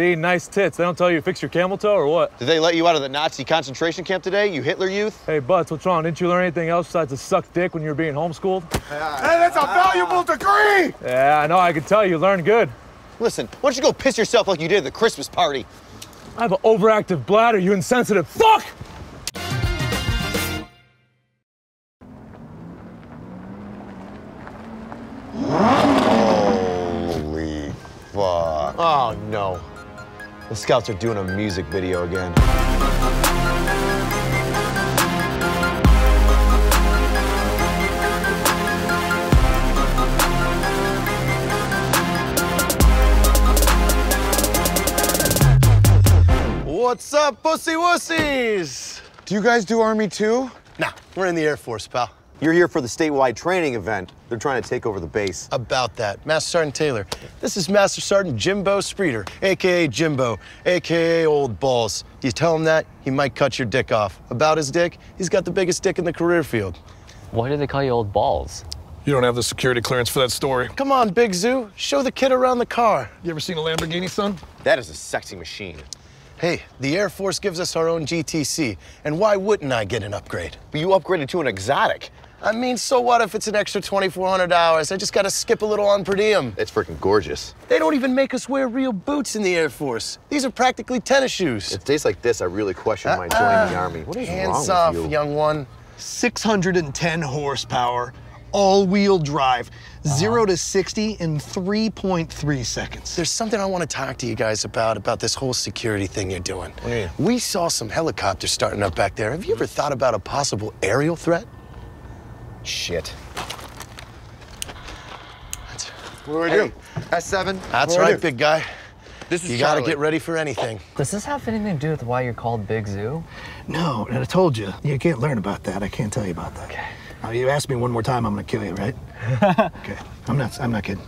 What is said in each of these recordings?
D, nice tits. They don't tell you to fix your camel toe or what? Did they let you out of the Nazi concentration camp today, you Hitler youth? Hey, Butts, what's wrong? Didn't you learn anything else besides to suck dick when you were being homeschooled? Hey, that's a valuable degree! Yeah, I know. I can tell you learned good. Listen, why don't you go piss yourself like you did at the Christmas party? I have an overactive bladder, you insensitive fuck! Holy fuck. Oh, no. The scouts are doing a music video again. What's up, pussy wussies? Do you guys do Army too? Nah, we're in the Air Force, pal. You're here for the statewide training event. They're trying to take over the base. About that, Master Sergeant Taylor. This is Master Sergeant Jimbo Spreeder, AKA Jimbo, AKA Old Balls. You tell him that, he might cut your dick off. About his dick, he's got the biggest dick in the career field. Why do they call you Old Balls? You don't have the security clearance for that story. Come on, Big Zoo, show the kid around the car. You ever seen a Lamborghini, son? That is a sexy machine. Hey, the Air Force gives us our own GTC, and why wouldn't I get an upgrade? But you upgraded to an exotic. I mean, so what if it's an extra $2,400? I just gotta skip a little on per diem. It's freaking gorgeous. They don't even make us wear real boots in the Air Force. These are practically tennis shoes. If days like this, I really question my joining the Army. What is wrong with you? Hands off, young one. 610 horsepower, all-wheel drive, 0 to 60 in 3.3 seconds. There's something I want to talk to you guys about this whole security thing you're doing. What do you mean? We saw some helicopters starting up back there. Have you ever thought about a possible aerial threat? Shit. What do I do? S7? That's right, big guy. This is you gotta get ready for anything. Does this have anything to do with why you're called Big Zoo? No, I told you. You can't learn about that. I can't tell you about that. Okay. Now, you ask me one more time, I'm gonna kill you, right? Okay. I'm not kidding.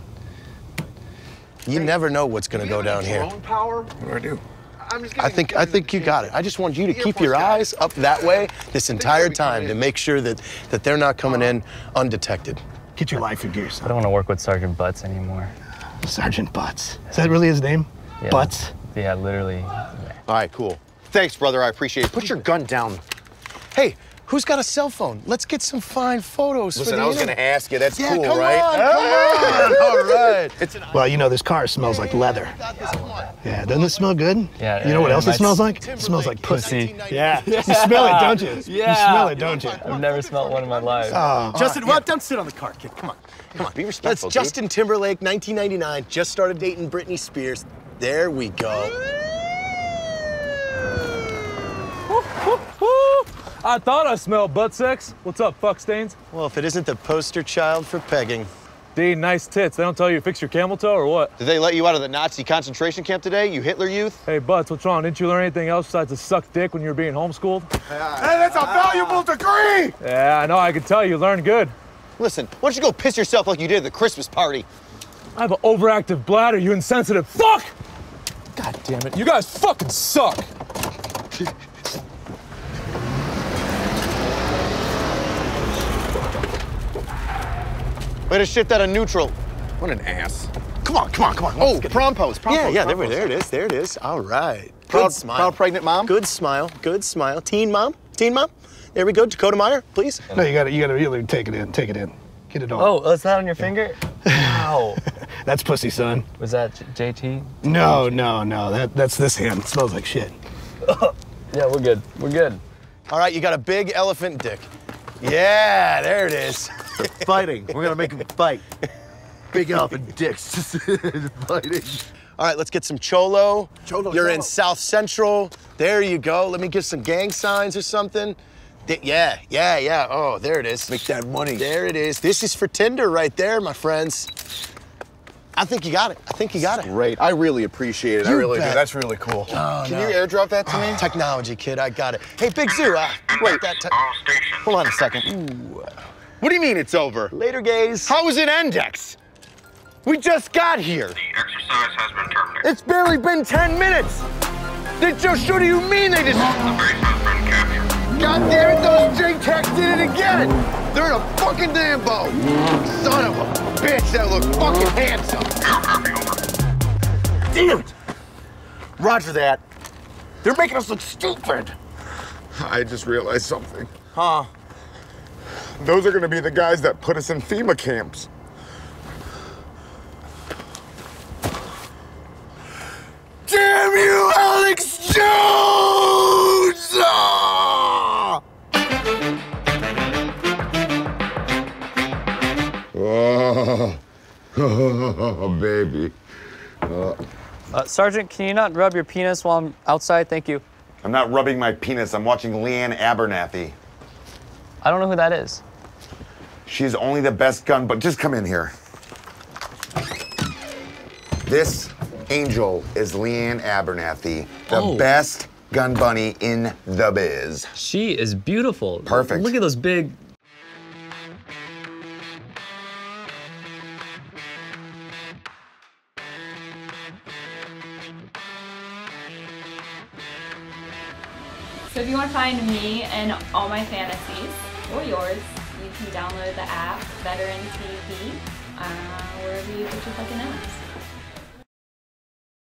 You never know what's gonna go down here. Power? What do I do? I think you got it. I just want you to keep your eyes up that way this entire time to make sure that they're not coming in undetected. Get your life and gear, son. I don't want to work with Sergeant Butts anymore. Sergeant Butts? Is that really his name? Yeah. Butts? Yeah, literally. All right, cool. Thanks, brother. I appreciate it. Put your gun down. Hey. Who's got a cell phone? Let's get some fine photos. Listen, I was going to ask you. That's cool, right? Come on. All right. Well, you know, this car smells like leather. Yeah, doesn't it smell good? Yeah. You know what else it smells like? It smells like pussy. Yeah. You smell it, don't you? Yeah. You smell it, don't you? I've never smelled one in my life. Oh, Justin, well, don't sit on the car, kid. Come on. Come on. Be respectful. That's Justin Timberlake, 1999. Just started dating Britney Spears. There we go. I thought I smelled butt sex. What's up, fuck stains? Well, if it isn't the poster child for pegging. D, nice tits. They don't tell you to fix your camel toe or what? Did they let you out of the Nazi concentration camp today, you Hitler youth? Hey, Butts, what's wrong? Didn't you learn anything else besides to suck dick when you were being homeschooled? Hey, that's a valuable degree! Yeah, I know. I can tell you learned good. Listen, why don't you go piss yourself like you did at the Christmas party? I have an overactive bladder, you insensitive fuck! God damn it. You guys fucking suck! Way to shit that on neutral. What an ass. Come on. Oh, prom pose. Yeah, there it is. All right. Proud pregnant mom. Good smile. Teen mom. There we go. Dakota Meyer, please. No, you gotta really take it in. Get it on. Oh, it's not on your finger? Wow. That's pussy, son. Was that JT? No. That's this hand. It smells like shit. Yeah, we're good. All right, you got a big elephant dick. Yeah, there it is. They're fighting. We're gonna make them fight. Big elephant dicks fighting. All right, let's get some cholo. You're in South Central. There you go. Let me give some gang signs or something. Yeah. Oh, there it is. Make that money. There it is. This is for Tinder right there, my friends. I think you got it. Great. I really appreciate it. I really do. That's really cool. Oh, Can you airdrop that to me? Technology, kid. I got it. Hey, Big Zoo. Wait. Hold on a second. Ooh. What do you mean it's over? Later, gays. How is it Endex? We just got here. The exercise has been terminated. It's barely been 10 minutes. What do you mean they just... The base has been captured. God damn it, those JTAC did it again. They're in a fucking Lambo. Son of a bitch, that looks fucking handsome. Damn it. Roger that. They're making us look stupid. I just realized something. Huh? Those are gonna be the guys that put us in FEMA camps. Damn you, Alex Jones! Ah! Oh, baby. Sergeant, can you not rub your penis while I'm outside? Thank you. I'm not rubbing my penis. I'm watching Leanne Abernathy. I don't know who that is. She's only the best gun, but just come in here. This angel is Leanne Abernathy, the best gun bunny in the biz. She is beautiful. Perfect. Look at those big... So if you want to find me and all my fantasies, or yours, you can download the app, Veteran TV, wherever you get your fucking apps.